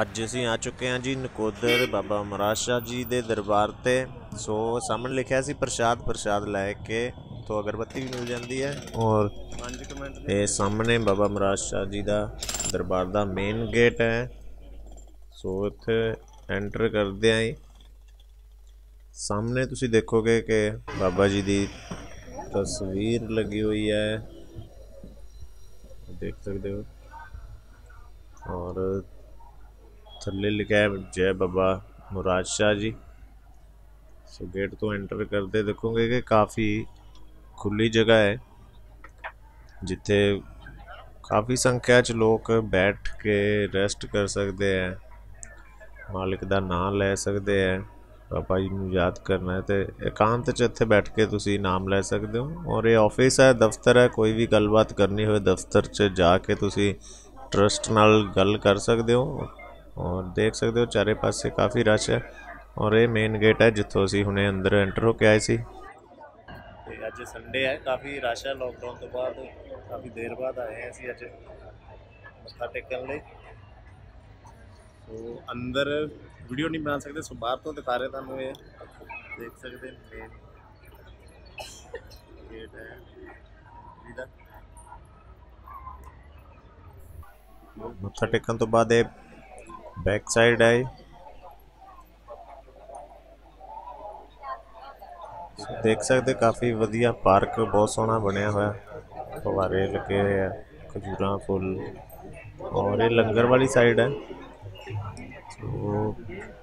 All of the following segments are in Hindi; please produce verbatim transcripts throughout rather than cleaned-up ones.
ਅੱਜ ਅਸੀਂ आ चुके हैं जी नकोदर बाबा मुराद शाह जी के दरबार से। सो सामने लिखा सी प्रसाद प्रसाद लैके तो अगरबत्ती भी मिल जाती है। और ये सामने बाबा मुराद शाह जी का दरबार का मेन गेट है। सो इत्थे एंटर करदे ही सामने तुसी देखोगे कि बाबा जी की तस्वीर लगी हुई है, देख सकते हो। और थल्ले लिखा है जय बाबा मुराद शाह जी। सो गेट तो एंटर करते देखोगे कि काफ़ी खुली जगह है जिथे काफ़ी संख्या च लोग बैठ के रेस्ट कर सकते हैं, मालिक का नाम ले सकते हैं। बाबा जी को याद करना है तो एकांत च इत्थे बैठ के तुसी नाम ले सकते हो। और ये ऑफिस है, दफ्तर है, कोई भी गलबात करनी हो दफ्तर च जाके तुसी ट्रस्ट नाल गल कर सकते हो। और देख सकते हो चारे पासे काफ़ी रश है। और ये मेन गेट है जितों असीं हुणे अंदर एंटर होके आए सी। अज संडे है, काफ़ी रश है, लॉकडाउन तो बाद काफ़ी देर बाद आए असीं अज मत्था टेकण लई। तो अंदर वीडियो नहीं बना सकते, सो बाहर तो दिखा रहे तुहानूं। ये देख सकते मेन गेट है जिहदा मत्था टेकण तो बाद बैक साइड है। देख सकते काफ़ी वधिया पार्क बहुत सोहना बनया हुआ, फवारे लगे हुए हैं, खजूर फुल। और ये लंगर वाली साइड है। तो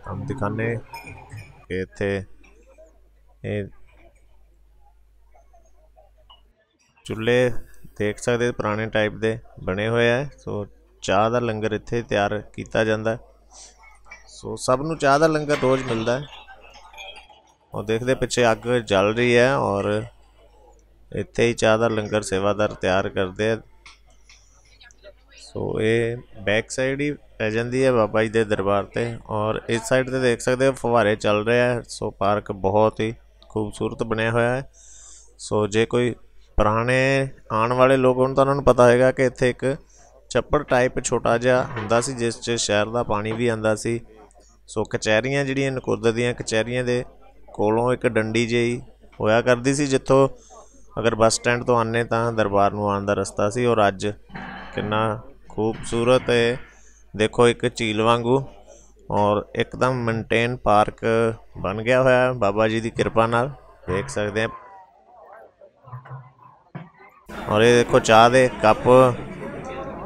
हम दिखाने इतने चूल्हे देख सकते पुराने टाइप के बने हुए हैं। सो चाह का लंगर इत्थे तैयार किया जाता है। सो सब नूं चाह का लंगर रोज़ मिलता है। और देखते पिछे अग जल रही है और इत्थे ही चाह का लंगर सेवादार तैयार करते हैं। सो ये बैक साइड ही पै जाती है बाबा जी के दरबार से। और इस साइड से देख सकते हो फवारे चल रहे हैं। सो पार्क बहुत ही खूबसूरत बनया हुआ है। सो जे कोई पुराने आने वाले लोग होने तो उन्होंने पता होगा कि इत्थे एक छप्पड़ टाइप छोटा जहा हुंदा सी जिस च शहर का पानी भी आंदा सी। सो कचहरियाँ जिहड़ियां नकोदर दीयां कचहरियां दे कोलों एक डंडी जही होया करदी सी जिथों अगर बस स्टैंड तो आने तां दरबार नूं आउण दा रस्ता सी। और अज कितना खूबसूरत है, देखो एक झील वांगू और एकदम मेनटेन पार्क बन गया होया बाबा जी की किरपा नाल, देख सकते हैं। और ये देखो चाह दे कप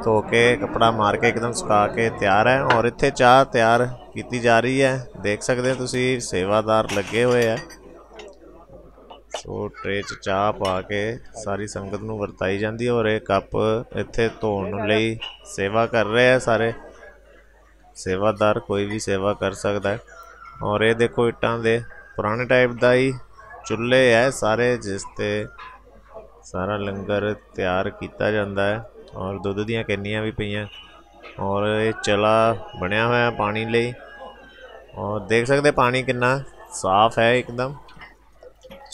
धो के कपड़ा मार के एकदम सुखा के तैयार है। और इत्थे चाह तैयार की जा रही है, देख सकते तुसी सेवादार लगे हुए है। सो ट्रे च चाह पा के सारी संगत नूं वरताई जाती है। और ये कप इत्थे धोने लई सेवा कर रहे हैं सारे सेवादार, कोई भी सेवा कर सकता है। और ये देखो इट्टां दे पुराने टाइप का ही चुल्हे है सारे जिसते सारा लंगर तैयार किया जाता है। और दुध दियां कैनियां भी पईयां और ये चला बनया हुआ पानी लिए। और देख सकते पानी कितना साफ है एकदम।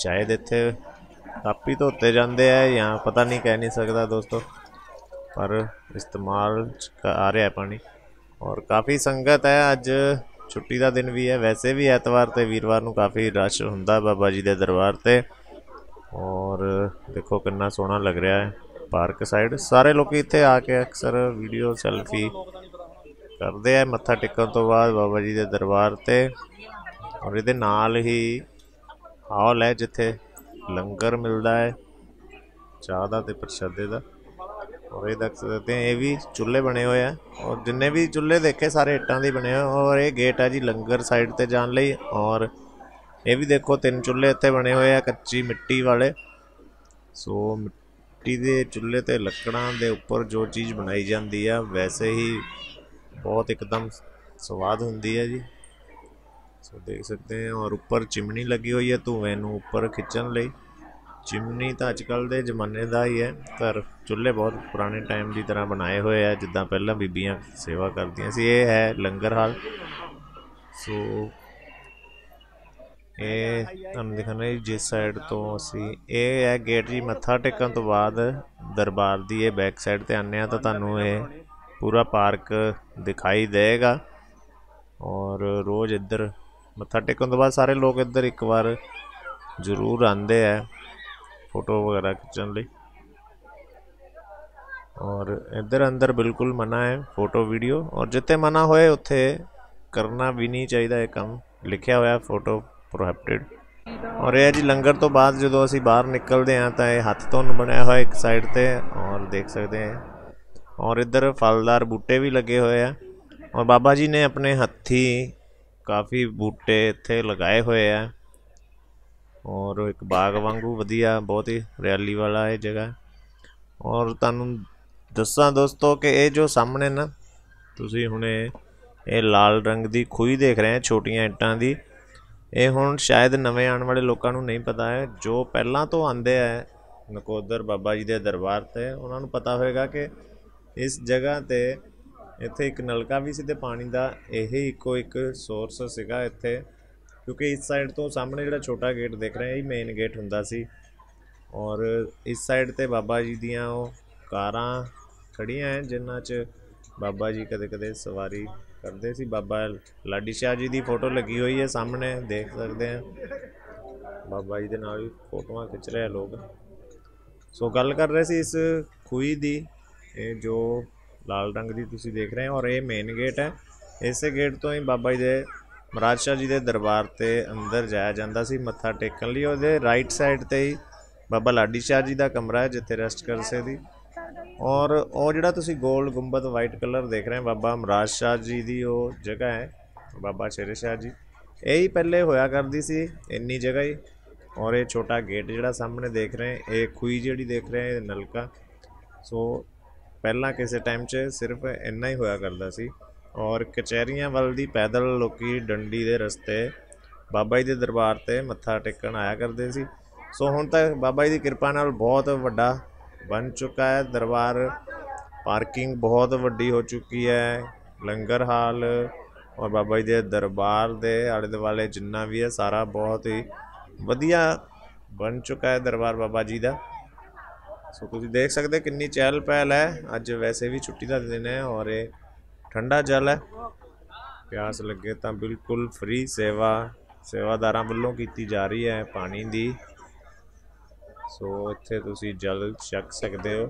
शायद इत्थे कापी धोते जाते हैं या पता नहीं, कह नहीं सकता दोस्तों, पर इस्तेमाल आ रहा है पानी। और काफ़ी संगत है, अज छुट्टी का दिन भी है, वैसे भी ऐतवार ते वीरवार नूं काफ़ी रश हुंदा बाबा जी के दरबार से। और देखो कितना सोहना लग रहा है पार्क साइड। सारे लोग इत्थे आके अक्सर वीडियो सैल्फी करते हैं मत्था टेकन तो बाद बाबा जी के दरबार से। और ये नाल ही हॉल है जिथे लंगर मिलता है चाह का प्रशादे का। और ये देख सकते हैं ये भी चूल्हे बने हुए हैं। और जिन्ने भी चूल्हे देखे सारे इट्टां दे बने हुए हैं। और ये गेट है जी लंगर साइड से जाने लई। और ये भी देखो तीन चूल्हे इत्थे बने हुए हैं कच्ची मिट्टी वाले। सो दे चूल्हे ते लकड़ां दे उपर जो चीज़ बनाई जाती है वैसे ही बहुत एकदम स्वाद होती है जी। सो देख सकते हैं। और ऊपर चिमनी लगी हुई है धुएं नूं उपर खिंचण लई। चिमनी तो अजकल के जमाने का ही है, पर चूल्हे बहुत पुराने टाइम की तरह बनाए हुए है जिद्दां पहलां बीबियां सेवा करदियां सी। ये है लंगर हाल। सो ये तुहानूं दिखाना जी जिस साइड तो असी ये है गेट जी। मत्था टेकन तो बाद दरबार की ये बैक साइड ते आने तो तुहानूं ये पूरा पार्क दिखाई देगा। और रोज़ इधर मत्था टेकन तो बाद सारे लोग इधर एक बार जरूर आते हैं फोटो वगैरह खिंचन लिए। और इधर अंदर बिल्कुल मना है फोटो वीडियो, और जिते मना होए उत्थे करना भी नहीं चाहिए। कम लिखा हुआ फोटो प्रोहिबिटेड। और यह जी लंगर तो बाद जो असी बाहर निकलते हैं तो यह हथ धुन बनया हुआ एक साइड से और देख सकते हैं। और इधर फलदार बूटे भी लगे हुए हैं, और बाबा जी ने अपने हथी काफ़ी बूटे इतने लगाए हुए हैं। और एक बाग वांगू वधिया बहुत ही हरियाली वाला यह जगह। और तुहानू दसा दोस्तों कि ये जो सामने ना तुसी हुणे ये लाल रंग की खूही देख रहे हैं छोटिया इट्टा की, ये हुण शायद नवे आने वाले लोगों को नहीं पता है। जो पहला तो आते हैं नकोदर बाबा जी के दरबार से उन्होंने पता होगा कि इस जगह ते इत्थे एक नलका भी सी ते पानी का यही इको एक सोर्स सीगा इत्थे, क्योंकि इस साइड तो सामने जिहड़ा छोटा गेट देख रहे हैं ये मेन गेट हुंदा सी। और इस साइड ते बाबा जी दियां ओह कारां खड़ियां हैं जिन्हां च बाबा जी कदे कदे सवारी करते सी। बाबा लाडी शाह जी की फोटो लगी हुई है सामने, देख सकते हैं बाबा जी के नाल भी फोटोआं खिंच रहे हैं लोग। सो गल कर रहे सी इस खूही दी, ये जो लाल रंग की तुसी देख रहे हैं और ये मेन गेट है। इस गेट तो ही बाबा जी दे मुराद शाह जी के दरबार से अंदर जाया जाता सी मत्था टेकन लिए। और राइट साइड ते ही बाबा लाडी शाह जी का कमरा है जिथे रेस्ट कर सकदी। और वो जिहड़ा तुसी गोल गुंबद वाइट कलर देख रहे हैं बाबा मुराद शाह जी की वो जगह है बाबा शेरेशाह जी, यही पहले होया करती सी इन्नी जगह ही। और ये छोटा गेट जिहड़ा सामने देख रहे हैं ये खूही जिहड़ी देख रहे हैं नलका, सो पहला किसी टाइम च सिर्फ इन्ना ही होया करता सी। और कचहरियां वल दी पैदल लोकी डंडी दे रस्ते बाबा जी के दरबार से मत्था टेकन आया करते सी। सो हुण तक बाबा जी की कृपा नाल बहुत वड्डा बन चुका है दरबार, पार्किंग बहुत वड्डी हो चुकी है, लंगर हाल और बाबा जी के दरबार के आले दुआले जिन्ना भी है सारा बहुत ही वधिया बन चुका है दरबार बाबा जी का। सो तुसीं देख सकते कितनी चहल पहल है। अज वैसे भी छुट्टी का दिन है और ये ठंडा जल है, प्यास लगे तो बिल्कुल फ्री सेवा सेवादारां वल्लों की जा रही है पानी की। सो इत्थे तुसीं जल छक सकते हो।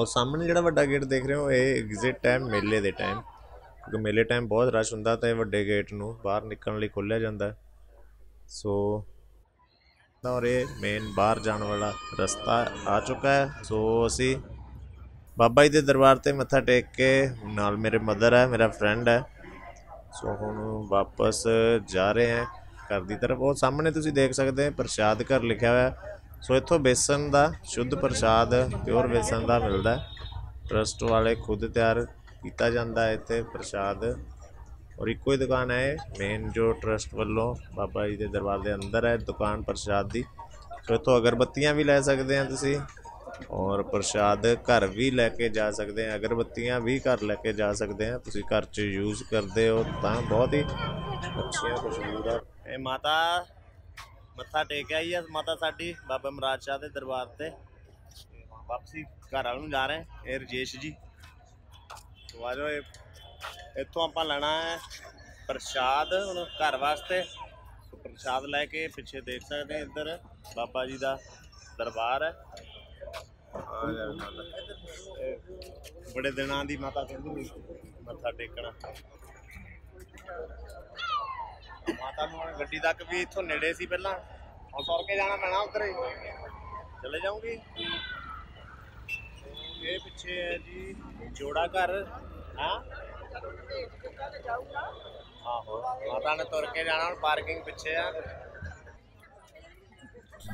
और सामने जिहड़ा वड्डा गेट देख रहे हो ये एग्जिट है मेले के टाइम, क्योंकि मेले टाइम बहुत रश हुंदा तो वड्डे गेट नूं बाहर निकलण लई खोलिया जांदा है। सो और ये मेन बाहर जाने वाला रास्ता आ चुका है। सो असी बाबा जी के दरबार से मत्था टेक के नाल मेरे मदर है मेरा फ्रेंड है, सो हम वापस जा रहे हैं घर की तरफ। और सामने तुसीं देख सकते हैं प्रसाद घर लिखा हुआ है। सो इत्थों बेसन का शुद्ध प्रसाद प्योर बेसन का मिलता है, ट्रस्ट वाले खुद तैयार किया जाता है इत्थे प्रसाद। और एक ही दुकान है मेन जो ट्रस्ट वालों बाबा जी के दरबार के अंदर है दुकान प्रसाद की। तो इतों अगरबत्तियाँ भी ले सकते हैं तुसी, और प्रसाद घर भी लैके जा सकते हैं, अगरबत्तियाँ भी घर लैके जा सकते हैं तुसी, घर च यूज करते हो तो बहुत ही अच्छी खुशबूदार। ये माता मत्था टेक आई है माता साडी बाबा मुराद शाह के दरबार से, वापसी घर वालों जा रहे हैं। ये राजेश जी आ जाओ, इतों आप लेना है प्रसाद घर वास्ते, प्रसाद लैके पिछे देख सकते हैं इधर बाबा जी का दरबार है। बड़े दिन की माता कहती मत्था टेकना माता गड्डी तक भी इतों नेड़े सी, पहला हम सौर के जाना पैना उधर चले जाऊंगी। ये पिछे है जी जोड़ा घर है, आहो माता ने तुर के जाना पार्किंग पिछे है।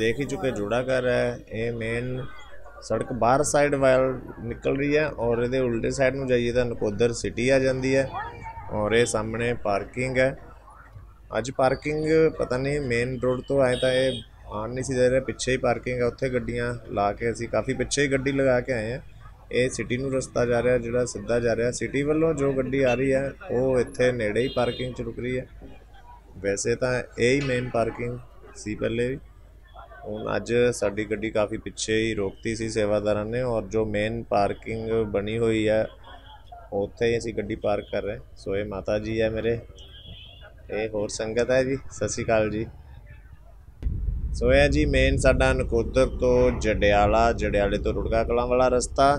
देख ही चुके जोड़ा घर है, ये मेन सड़क बाहर साइड वाल निकल रही है और ये उल्टे साइड में जाइए तो नकोदर सिटी आ जाती है। और ये सामने पार्किंग है, अज पार्किंग पता नहीं मेन रोड तो आए तो ये आन नहीं सी दे रहे, पिछे ही पार्किंग है उत्थे गड्डियां ला के असीं काफ़ी पिछे ही गड्डी लगा के आए हैं। ये सिटी नूं रस्ता जा रहा है जिहड़ा सीधा जा रहा है, सिटी वालों जो गड्डी आ रही है वो इत्थे नेड़े ही पार्किंग च रुक रही है। वैसे तो यही मेन पार्किंग सी पहले भी, हुण अज साडी गड्डी काफ़ी पिछे ही रोकती सी सेवादारां ने। और जो मेन पार्किंग बनी हुई है ਉੱਥੇ ਅਸੀਂ ਗੱਡੀ ਪਾਰਕ ਕਰ ਰਹੇ। ਸੋ ਇਹ ਮਾਤਾ ਜੀ ਹੈ ਮੇਰੇ, ਇਹ ਹੋਰ ਸੰਗਤ ਹੈ ਜੀ। ਸਤਿ ਸ਼੍ਰੀ ਅਕਾਲ ਜੀ। ਸੋ ਇਹ ਜੀ ਮੇਨ ਸਾਡਾ ਨਕੋਦਰ ਤੋਂ ਜਡਿਆਲਾ, ਜਡਿਆਲੇ ਤੋਂ ਰੁੜਕਾ ਕਲਾਂ ਵਾਲਾ ਰਸਤਾ।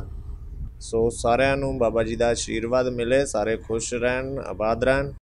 ਸੋ ਸਾਰਿਆਂ ਨੂੰ ਬਾਬਾ ਜੀ ਦਾ ਆਸ਼ੀਰਵਾਦ ਮਿਲੇ, ਸਾਰੇ ਖੁਸ਼ ਰਹਿਣ, ਆਬਾਦ ਰਹਿਣ।